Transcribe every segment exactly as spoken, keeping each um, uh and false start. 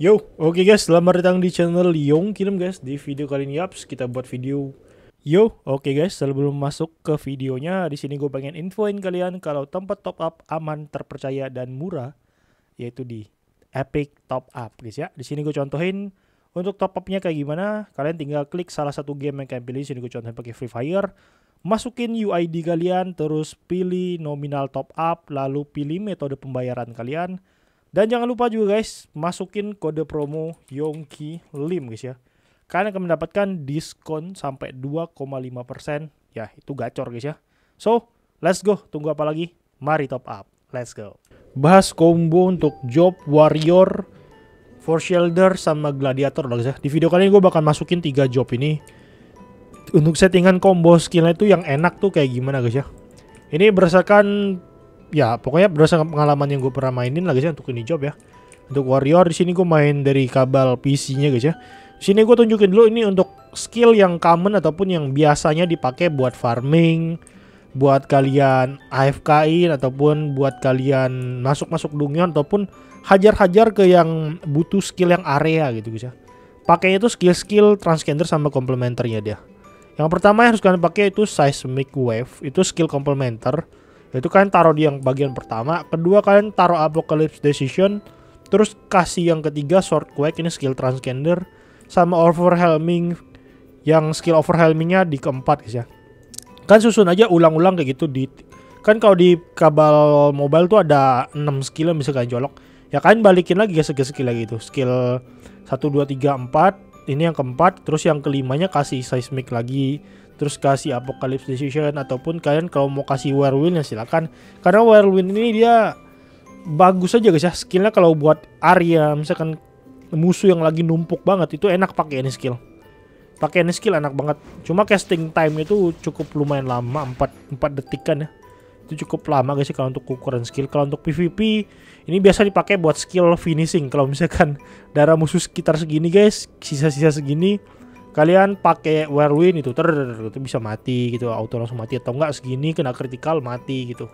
Yo, oke okay guys, selamat datang di channel Yongki Lim guys. Di video kali ini yaps, kita buat video. Yo, oke okay guys, sebelum masuk ke videonya, di sini gue pengen infoin kalian kalau tempat top up aman, terpercaya dan murah, yaitu di Epic Top Up guys ya. Di sini gue contohin untuk top upnya kayak gimana. Kalian tinggal klik salah satu game yang kalian pilih. Di sini gue contohin pakai Free Fire. Masukin U I D kalian, terus pilih nominal top up, lalu pilih metode pembayaran kalian. Dan jangan lupa juga guys, masukin kode promo Yongki Lim guys ya. Kalian akan mendapatkan diskon sampai dua koma lima persen. Ya, itu gacor guys ya. So, let's go. Tunggu apa lagi? Mari top up. Let's go. Bahas combo untuk Job Warrior, Force Shielder, sama Gladiator guys ya. Di video kali ini gue bakal masukin tiga job ini. Untuk settingan combo skillnya itu yang enak tuh kayak gimana guys ya. Ini berdasarkan... ya pokoknya berdasarkan pengalaman yang gue pernah mainin lah guys ya, untuk ini job ya. Untuk warrior di sini gue main dari Cabal P C-nya guys ya. Di sini gue tunjukin dulu ini untuk skill yang common ataupun yang biasanya dipakai buat farming, buat kalian A F K-in ataupun buat kalian masuk-masuk dungeon ataupun hajar-hajar ke yang butuh skill yang area gitu guys ya. Pakainya itu skill-skill transgender sama komplementernya dia. Yang pertama yang harus kalian pakai itu Seismic Wave, itu skill komplementer. Itu kalian taruh di yang bagian pertama. Kedua kalian taruh Apocalypse Decision. Terus kasih yang ketiga Sword Quake, ini skill transgender. Sama overwhelming, yang skill overwhelmingnya di keempat guys ya. Kan susun aja ulang-ulang kayak gitu di... kan kalau di Cabal Mobile tuh ada enam skill yang bisa kalian colok. Ya kalian balikin lagi guys, skill lagi itu. Skill satu, dua, tiga, empat. Ini yang keempat. Terus yang kelimanya kasih Seismic lagi. Terus kasih Apocalypse Decision, ataupun kalian kalau mau kasih Whirlwind ya silakan. Karena Whirlwind ini dia bagus aja guys ya. Skillnya kalau buat area, misalkan musuh yang lagi numpuk banget, itu enak pakai ini skill. Pakai ini skill enak banget. Cuma casting time itu cukup lumayan lama, empat, empat detikan ya. Itu cukup lama guys ya kalau untuk ukuran skill. Kalau untuk P V P, ini biasa dipakai buat skill finishing. Kalau misalkan darah musuh sekitar segini guys, sisa-sisa segini, kalian pakai Whirlwind itu, ter itu bisa mati gitu, auto langsung mati, atau enggak segini kena kritikal mati gitu.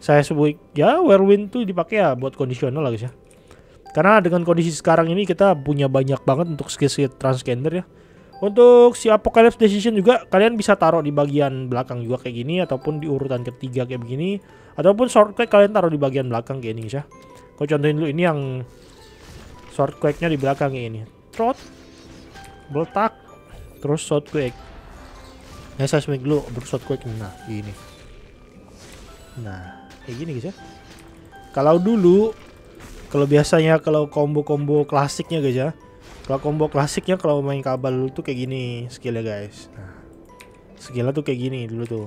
Saya sebut ya Whirlwind tuh dipakai ya buat kondisional lah guys ya. Karena dengan kondisi sekarang ini kita punya banyak banget untuk skill-skill transgender ya. Untuk si Apocalypse Decision juga kalian bisa taruh di bagian belakang juga kayak gini, ataupun di urutan ketiga kayak begini, ataupun Sword Quake kalian taruh di bagian belakang kayak ini guys ya. Kau contohin dulu ini yang Sword Quake-nya di belakang kayak ini. Trot, Beltak, terus Sword Quake, nah Seismic dulu, baru Sword Quake. Nah gini, nah kayak gini guys ya. Kalau dulu, kalau biasanya kalau combo-combo klasiknya guys ya, kalau combo klasiknya kalau main Cabal dulu tuh kayak gini skillnya guys. Nah, skillnya tuh kayak gini dulu tuh.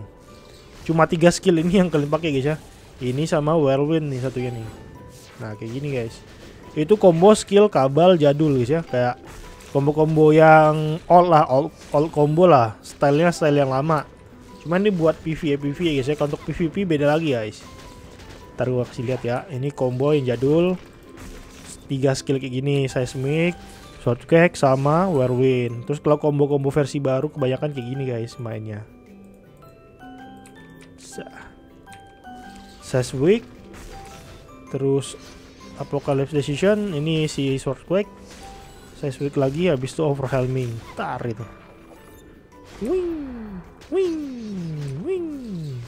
Cuma tiga skill ini yang kalian pakai guys ya. Ini sama Whirlwind nih satunya nih. Nah kayak gini guys. Itu combo skill Cabal jadul guys ya, kayak combo-combo yang old lah, old, old combo lah, stylenya style yang lama. Cuman ini buat P V P ya guys ya. Kalau untuk P V P beda lagi guys. Ntar gue kasih lihat ya. Ini combo yang jadul, tiga skill kayak gini, Seismic, Sword Quake, sama Whirlwind. Terus kalau combo-combo versi baru kebanyakan kayak gini guys mainnya. Seismic, terus Apocalypse Decision, ini si Sword Quake, saya switch lagi, habis itu overwhelming, tar itu, wing, wing, wing,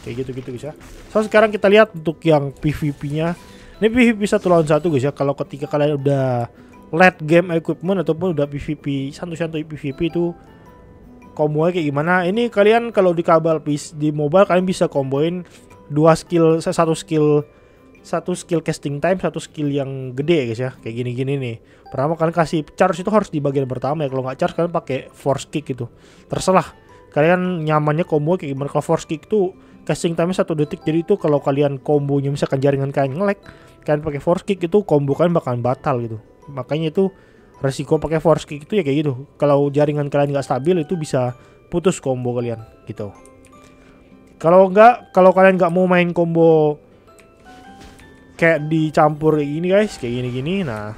kayak gitu-gitu guys ya. So sekarang kita lihat untuk yang P V P-nya. Ini P V P satu lawan satu guys ya. Kalau ketika kalian udah late game equipment ataupun udah P V P santuy-santuy P V P itu combonya kayak gimana? Ini kalian kalau di Cabal di mobile kalian bisa komboin dua skill, satu skill. Satu skill casting time, satu skill yang gede guys ya. Kayak gini-gini nih. Pertama kalian kasih charge itu harus di bagian pertama ya. Kalau nggak charge kalian pakai force kick gitu. Terserah kalian nyamannya combo kayak gimana. Kalau force kick itu casting time satu detik. Jadi itu kalau kalian kombonya misalkan jaringan kalian nge-lag, kalian pakai force kick itu combo kalian bakalan batal gitu. Makanya itu resiko pakai force kick itu ya kayak gitu. Kalau jaringan kalian nggak stabil itu bisa putus combo kalian gitu. Kalau nggak, kalau kalian nggak mau main combo kayak dicampur kayak gini guys, kayak gini-gini. Nah,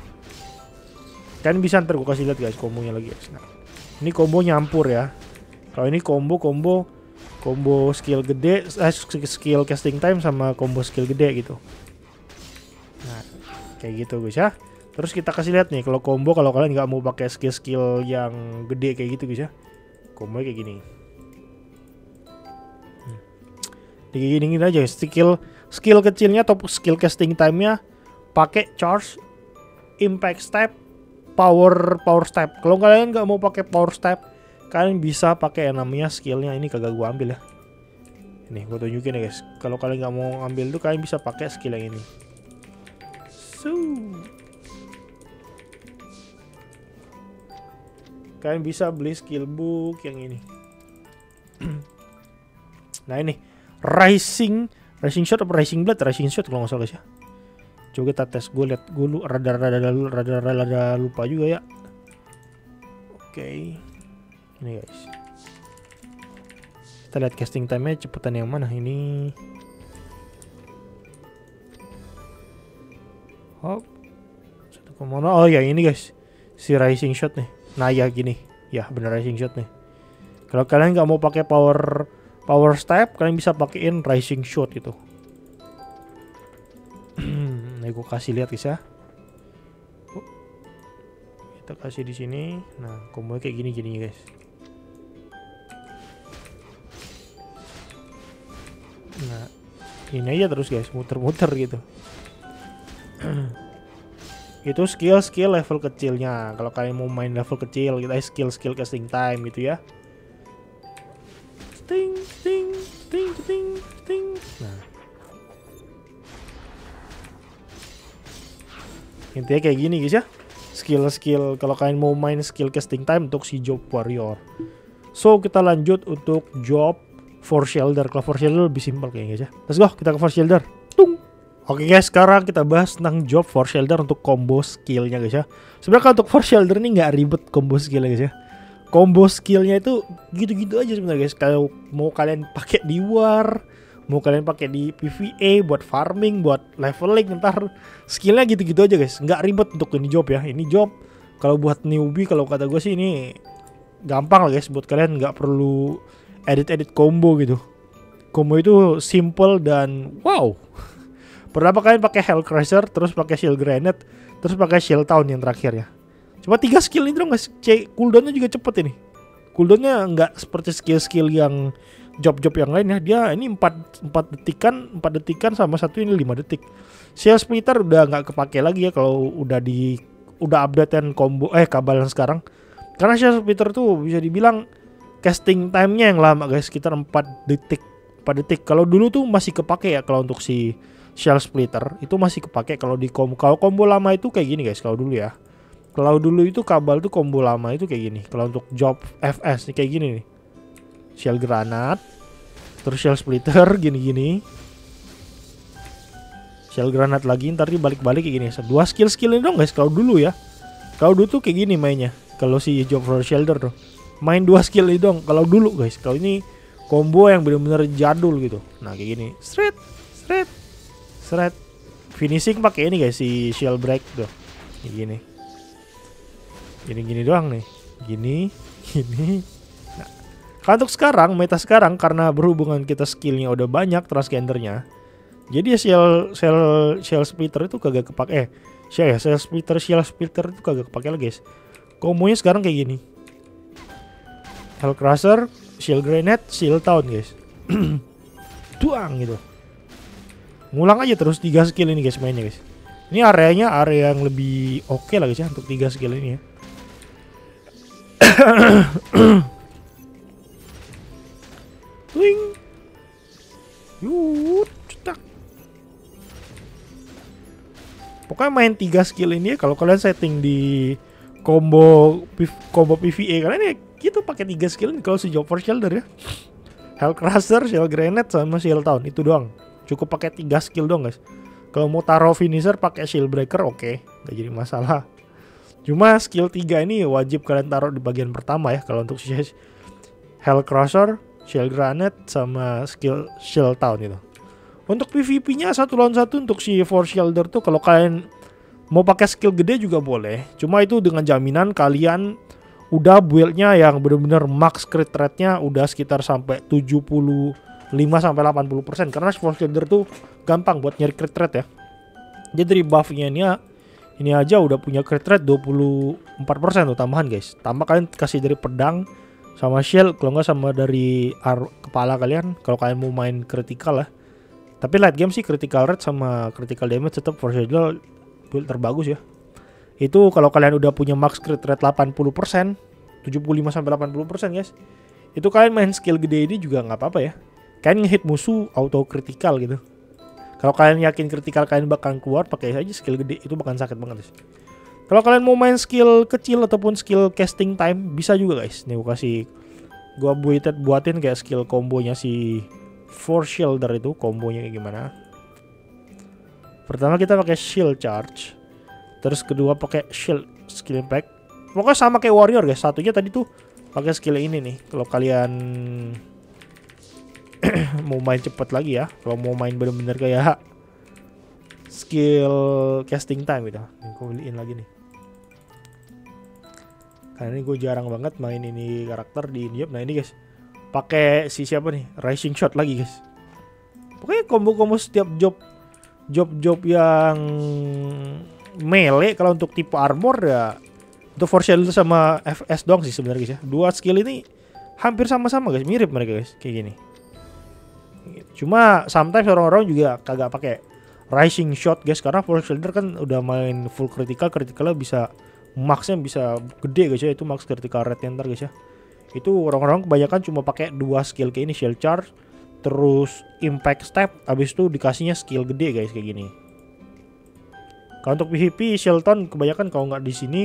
kan bisa ntar gue kasih lihat guys kombonya lagi guys. Nah, ini combo nyampur ya. Kalau ini combo combo combo skill gede, eh, skill casting time sama combo skill gede gitu. Nah, kayak gitu guys ya. Terus kita kasih lihat nih kalau combo, kalau kalian nggak mau pakai skill-skill yang gede kayak gitu guys ya. Combo kayak gini. Hmm. Digini-gini aja skill skill kecilnya atau skill casting time-nya pakai charge, impact step, power power step. Kalau kalian nggak mau pakai power step, kalian bisa pakai yang namanya skillnya ini kagak gua ambil ya. Ini gua tunjukin ya guys. Kalau kalian nggak mau ambil tuh kalian bisa pakai skill yang ini. So kalian bisa beli skill book yang ini. Nah ini Rising Rising Shot atau Rising Blade, Rising Shot kalau nggak salah guys ya. Coba kita tes, gue lihat gue lu rada-rada lupa juga ya. Oke, okay. Ini guys. Kita lihat casting time-nya cepetan yang mana ini. Hop. Oh ya ini guys, si Rising Shot nih. Nah ya gini, ya bener Rising Shot nih. Kalau kalian nggak mau pakai power power step, kalian bisa pakein Rising Shot gitu. Nah, gue kasih lihat guys ya. Kita kasih di sini. Nah, combo kayak gini gini guys. Nah, ini aja terus guys, muter-muter gitu. Itu skill-skill level kecilnya. Kalau kalian mau main level kecil, kita skill-skill casting time gitu ya. Ting ting ting ting ting. Nah. Intinya kayak gini guys ya. Skill-skill kalau kalian mau main skill casting time untuk si Job Warrior. So, kita lanjut untuk Job Force Shielder. Kalau Force Shielder lebih simpel kayaknya guys ya. Let's go, kita ke Force Shielder. Tung. Oke guys, sekarang kita bahas tentang Job Force Shielder untuk combo skillnya guys ya. Sebenarnya untuk Force Shielder ini nggak ribet combo skillnya guys ya. Combo skillnya itu gitu-gitu aja sebenarnya guys. Kalau mau kalian pakai di war, mau kalian pakai di P V E buat farming, buat leveling, ntar skillnya gitu-gitu aja guys. Nggak ribet untuk ini job ya. Ini job kalau buat newbie, kalau kata gue sih ini gampang lah guys. Buat kalian nggak perlu edit-edit combo gitu. Combo itu simple dan wow. Pertama kalian pakai Hell Crusher, terus pakai Shield Granite, terus pakai Shield Town yang terakhir ya. Cuma tiga skill ini dong guys. Cooldownnya juga cepet ini. Cooldownnya nggak seperti skill-skill yang job-job yang lain ya. Dia ini empat detikan, empat detikan sama satu ini lima detik. Shield Splitter udah nggak kepake lagi ya kalau udah di udah updatean combo eh kabalan sekarang. Karena Shield Splitter tuh bisa dibilang casting time-nya yang lama guys, sekitar empat detik. empat detik. Kalau dulu tuh masih kepake ya kalau untuk si Shield Splitter itu masih kepake kalau di combo. Kalau combo lama itu kayak gini guys kalau dulu ya. Kalau dulu itu Cabal tuh combo lama itu kayak gini. Kalau untuk job F S nih kayak gini nih. Shield Granat, terus Shield Splitter gini-gini. Shield Granat lagi ntar dibalik-balik kayak gini. Dua skill-skill ini dong guys kalau dulu ya. Kalau dulu tuh kayak gini mainnya. Kalau si Job Force Shielder tuh main dua skill ini dong kalau dulu guys. Kalau ini combo yang bener-bener jadul gitu. Nah kayak gini. Straight, straight. Seret. Finishing pakai ini guys si Shield Break tuh. Gini. Gini-gini doang nih. Gini, gini. Nah, kalau untuk sekarang, meta sekarang karena berhubungan kita skillnya udah banyak transgendernya. Jadi Shield Shield Shield Splitter itu kagak kepake. Eh, Shield ya, Shield Splitter, Shield Splitter itu kagak kepake lagi guys. Kombonya sekarang kayak gini. Hell Crusher, Shield Granite, Shield Town guys. Duang gitu. Ngulang aja terus tiga skill ini guys mainnya guys. Ini areanya area yang lebih oke okay lah guys ya untuk tiga skill ini ya. Twing. Yut, cetak. Pokoknya main tiga skill ini ya, kalau kalian setting di combo combo P V E kalian ya gitu pakai tiga skill ini kalau si Job Force Shielder ya. Hell Crusher, Shield Granite sama Shield Town itu doang. Cukup pakai tiga skill dong guys. Kalau mau taruh finisher pakai Shield Breaker oke, okay. Gak jadi masalah. Cuma skill tiga ini wajib kalian taruh di bagian pertama ya kalau untuk Hell Crusher, Shield Granite sama skill Shield Town itu. Untuk P V P-nya satu lawan satu untuk si Force Shielder tuh kalau kalian mau pakai skill gede juga boleh. Cuma itu dengan jaminan kalian udah build-nya yang benar-benar max crit rate-nya udah sekitar sampai tujuh puluh lima sampai delapan puluh persen karena Force Shielder tuh gampang buat nyari crit rate ya. Jadi dari buff-nya Ini aja udah punya crit rate dua puluh empat persen tuh tambahan guys. Tambah kalian kasih dari pedang sama shield, kalau nggak sama dari kepala kalian kalau kalian mau main critical lah. Tapi light game sih critical rate sama critical damage tetap Force Shielder build terbagus ya. Itu kalau kalian udah punya max crit rate delapan puluh persen, tujuh puluh lima sampai delapan puluh persen guys. Itu kalian main skill gede ini juga nggak apa-apa ya. Kalian ngehit musuh auto critical gitu. Kalau kalian yakin critical kalian bakal keluar, pakai aja skill gede, itu bakal sakit banget guys. Kalau kalian mau main skill kecil ataupun skill casting time bisa juga guys. Nih gue kasih, gue buatin buatin kayak skill kombonya si Force Shielder itu, kombonya kayak gimana. Pertama kita pakai Shield Charge, terus kedua pakai Shield Skill Impact. Pokoknya sama kayak Warrior guys. Satunya tadi tuh pakai skill ini nih. Kalau kalian mau main cepet lagi ya, kalau mau main bener-bener kayak skill casting time gitu. Gue beliin lagi nih karena ini gue jarang banget main ini karakter di India. Nah ini guys, pakai si siapa nih, Rising Shot lagi guys. Pokoknya combo-combo setiap job job-job yang melee kalau untuk tipe armor ya, untuk Force Shield sama F S dong sih sebenarnya guys ya. Dua skill ini hampir sama-sama guys, mirip mereka guys kayak gini. Cuma sometimes orang-orang juga kagak pakai Rising Shot guys, karena Force Shielder kan udah main full critical, criticalnya bisa maxnya bisa gede guys ya. Itu max critical rate ntar guys ya. Itu orang-orang kebanyakan cuma pakai dua skill kayak ini, Shield Charge terus Impact Step, abis itu dikasihnya skill gede guys kayak gini. Kalau untuk P V P Shield Town kebanyakan kalau nggak di sini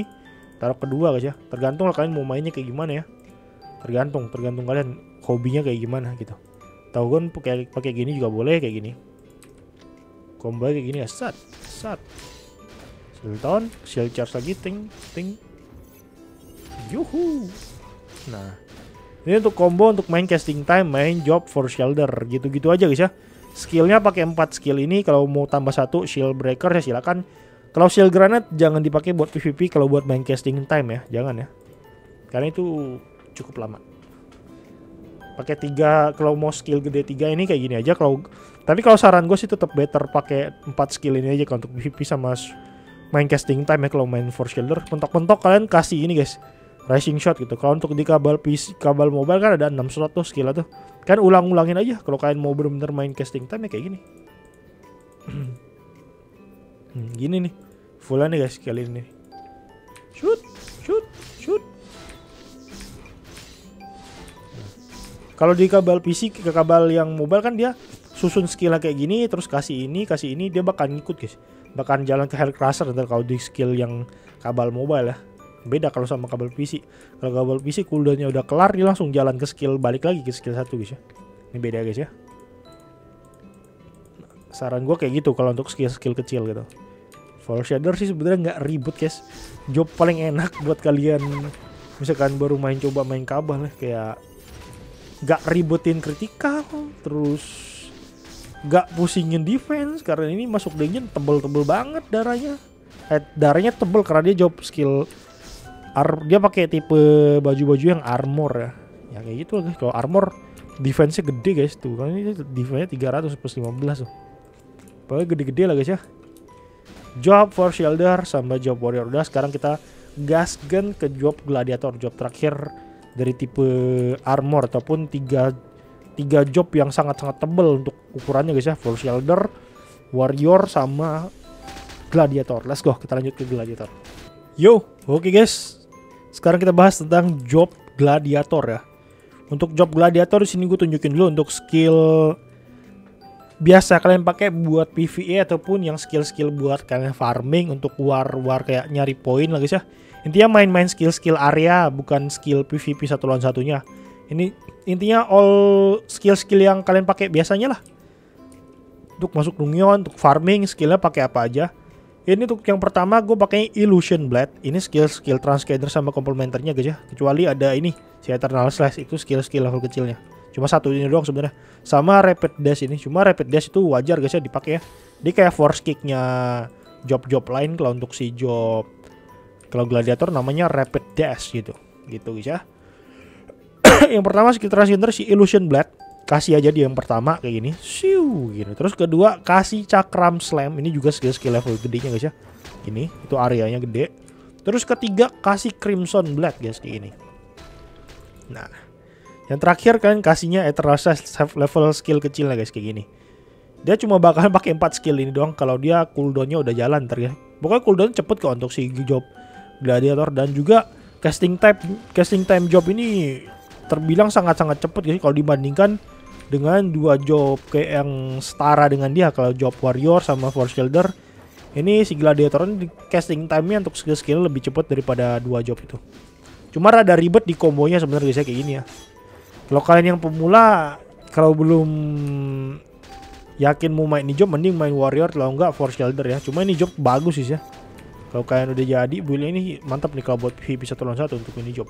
taruh kedua guys ya. Tergantung lah kalian mau mainnya kayak gimana ya. Tergantung, tergantung kalian hobinya kayak gimana gitu. Tahu kan pakai pakai gini juga boleh kayak gini. Combo kayak gini ya, sat, sat. Shield Town, Shield Charge lagi, ting, ting. Yuhu. Nah, ini untuk combo untuk main casting time, main job Force Shielder gitu-gitu aja guys ya. Skillnya pakai empat skill ini, kalau mau tambah satu Shield Breaker ya silakan. Kalau Shield Granite jangan dipakai buat P V P, kalau buat main casting time ya, jangan ya. Karena itu cukup lama. Pakai tiga, kalau mau skill gede tiga ini kayak gini aja. Kalau tapi kalau saran gue sih tetap better pakai empat skill ini aja kalau untuk P V P sama main casting time ya. Kalau main Force Shielder mentok-mentok kalian kasih ini guys, Rising Shot gitu. Kalau untuk di Cabal P C, Cabal Mobile kan ada enam slot tuh skill tuh. Kan ulang-ulangin aja kalau kalian mau bener-bener main casting time ya kayak gini. hmm, gini nih. Fullan nih guys kali ini. Shoot, shoot, shoot. Kalau di Cabal P C ke Cabal yang mobile kan dia susun skillnya kayak gini, terus kasih ini, kasih ini, dia bakal ngikut guys. Bakal jalan ke Hell Crusher ntar kalau di skill yang Cabal mobile ya. Beda kalau sama Cabal P C. Kalau Cabal P C cooldownnya udah kelar, dia langsung jalan ke skill, balik lagi ke skill satu guys ya. Ini beda guys ya. Saran gue kayak gitu kalau untuk skill-skill kecil gitu. Force Shielder sih sebenarnya nggak ribet guys. Job paling enak buat kalian misalkan baru main, coba main Cabal lah kayak. Gak ribetin kritikal, terus gak pusingin defense karena ini masuk dungeon tebel-tebel banget darahnya. Eh, darahnya tebel karena dia job skill Ar dia pakai tipe baju-baju yang armor ya. Ya kayak gitu guys. Kalau armor defense-nya gede guys tuh. Kan ini defense-nya tiga ratus plus lima belas tuh. Pokoknya gede-gede lah guys ya. Job Force Shielder sama Job Warrior udah. Sekarang kita gaskan ke job Gladiator, job terakhir dari tipe armor ataupun tiga tiga job yang sangat-sangat tebel untuk ukurannya guys ya. Force Shielder, Warrior sama Gladiator. Let's go, kita lanjut ke Gladiator. Yo, oke okay guys. Sekarang kita bahas tentang job Gladiator ya. Untuk job Gladiator di sini gue tunjukin dulu untuk skill biasa kalian pakai buat P V E ataupun yang skill-skill buat kalian farming untuk war-war kayak nyari poin lah guys ya. Intinya main-main skill-skill area bukan skill P V P satu lawan satunya. Ini intinya all skill-skill yang kalian pakai biasanya lah. Untuk masuk dungeon, untuk farming skillnya pakai apa aja. Ini untuk yang pertama gue pakai Illusion Blade. Ini skill-skill transcader sama komplementernya guys ya. Kecuali ada ini si Eternal Slash, itu skill-skill level kecilnya. Cuma satu ini doang sebenarnya. Sama Rapid Dash ini. Cuma Rapid Dash itu wajar guys ya dipakai ya. Dia kayak force kicknya job-job lain kalau untuk si job. Kalau Gladiator namanya Rapid Dash gitu. Gitu guys ya. Yang pertama skill transgender si Illusion Blade. Kasih aja dia yang pertama kayak gini. Siu gitu. Terus kedua kasih Chakram Slam. Ini juga skill-skill level gedenya guys ya. ini. Itu areanya gede. Terus ketiga kasih Crimson Blade guys di ini. Nah, yang terakhir kan kasihnya Eternal Slash level skill kecil lah guys kayak gini. Dia cuma bakalan pakai empat skill ini doang kalau dia cooldownnya udah jalan ntar ya. Pokoknya cooldown cepet kok untuk si Job Gladiator, dan juga casting type casting time job ini terbilang sangat-sangat cepet guys kalau dibandingkan dengan dua job kayak yang setara dengan dia. Kalau Job Warrior sama Force Shielder, ini si Gladiator ini casting time-nya untuk skill-skill lebih cepat daripada dua job itu. Cuma rada ribet di kombonya sebenarnya guys kayak gini ya. Kalau kalian yang pemula, kalau belum yakin mau main ini job, mending main Warrior kalau enggak Force Shielder ya. Cuma ini job bagus sih ya. Kalau kalian udah jadi build ini mantap nih kalau buat PvP satu lawan satu untuk ini job.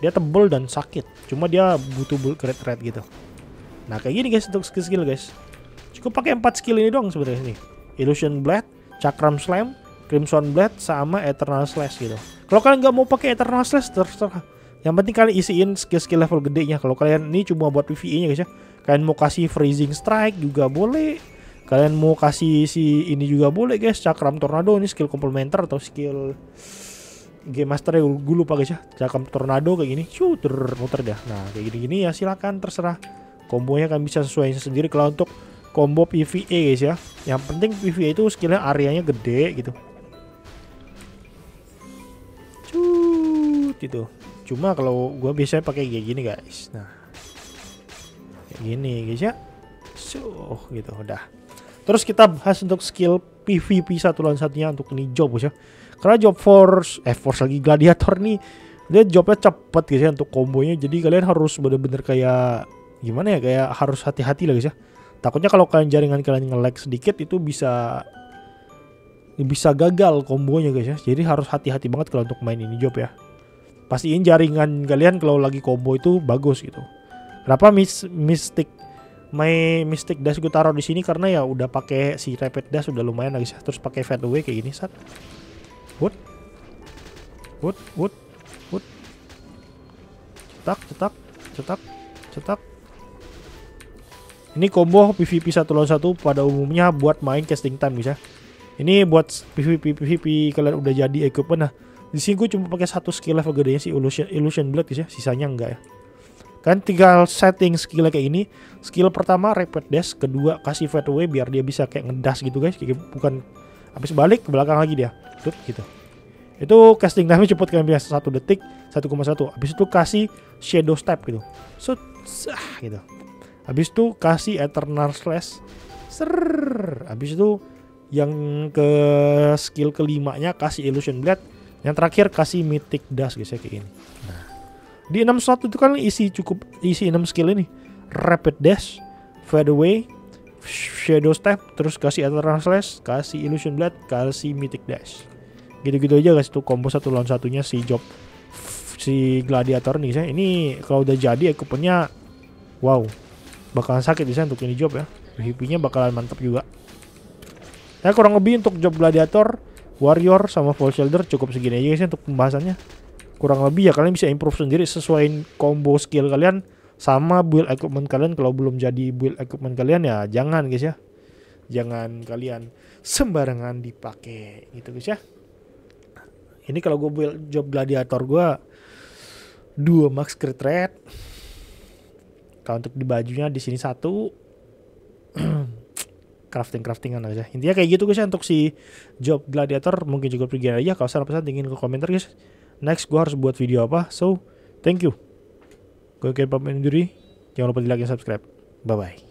Dia tebel dan sakit. Cuma dia butuh build crit rate gitu. Nah kayak gini guys untuk skill-skill guys. Cukup pakai empat skill ini doang sebenarnya nih. Illusion Blade, Chakram Slam, Crimson Blade, sama Eternal Slash gitu. Kalau kalian nggak mau pakai Eternal Slash terserah. Yang penting kalian isiin skill-skill level gedenya. Kalau kalian ini cuma buat PvE-nya guys ya. Kalian mau kasih Freezing Strike juga boleh. Kalian mau kasih si ini juga boleh guys. Chakram Tornado ini skill komplementer atau skill Game Master ya, gue lupa guys ya. Chakram Tornado kayak gini. Shooter muter dah. Nah kayak gini-gini ya silakan terserah. Kombonya kan bisa sesuaiin sendiri kalau untuk combo PvE guys ya. Yang penting PvE itu skillnya areanya gede gitu. Cut gitu. Cuma kalau gua biasanya pakai kayak gini guys. Nah. Kayak gini guys ya. So gitu udah. Terus kita bahas untuk skill PvP satu lawan satunya untuk ini job guys ya. Karena job force eh force lagi gladiator nih. Dia jobnya cepet guys ya untuk kombonya. Jadi kalian harus bener-bener kayak gimana ya, kayak harus hati-hati lah guys ya. Takutnya kalau kalian jaringan kalian nge-lag sedikit itu bisa bisa gagal kombonya guys ya. Jadi harus hati-hati banget kalau untuk main ini job ya. Pastiin jaringan kalian kalau lagi combo itu bagus gitu. Kenapa mis Mystic my Mystic Dash gue taruh di sini karena ya udah pakai si Rapid Dash udah lumayan lah guys ya. Terus pakai Fade Away kayak gini sat. Wood. Wood, wood, wood. Cetak, cetak, cetak, cetak. Ini combo PvP satu lawan satu pada umumnya buat main casting time guys ya. Ini buat PvP PvP kalian udah jadi equipment. Nah, di sini gue cuma pakai satu skill level gedenya si Illusion Illusion Blade guys ya, sisanya enggak ya. Kan tinggal setting skill kayak ini. Skill pertama Rapid Dash, kedua kasih Fade Away biar dia bisa kayak ngedash gitu guys, kayak bukan habis balik ke belakang lagi dia. Tut gitu. Itu casting time-nya cepet kan biasa satu detik satu koma satu. Habis itu kasih Shadow Step gitu. So, sah, gitu. Habis itu kasih Eternal Slash. Serrrr. Habis itu yang ke skill kelimanya kasih Illusion Blade. Yang terakhir kasih Mythic Dash guys ya kayak ini. Nah, di enam slot itu kan isi cukup isi enam skill ini. Rapid Dash, Fade Away, Shadow Step, terus kasih Eternal Slash, kasih Illusion Blade, kasih Mythic Dash. Gitu-gitu aja guys tuh combo satu lawan satunya si Job si Gladiator nih guys. Ini kalau udah jadi equipmentnya wow. Bakalan sakit bisa untuk ini job ya. PvP-nya bakalan mantap juga. Nah kurang lebih untuk job Gladiator, Warrior, sama Force Shielder cukup segini aja guys untuk pembahasannya. Kurang lebih ya kalian bisa improve sendiri sesuaiin combo skill kalian sama build equipment kalian. Kalau belum jadi build equipment kalian ya jangan guys ya. Jangan kalian sembarangan dipakai gitu guys ya. Ini kalau gue build job Gladiator gue dua max crit rate. Kalau untuk di bajunya di sini satu crafting craftingan aja. Intinya kayak gitu guys ya untuk si job Gladiator. Mungkin juga pergi aja kalau salah pesan tingin ke komentar guys. Next gue harus buat video apa? So thank you. Gue Cabal pamit undur diri. Jangan lupa di like dan subscribe. Bye bye.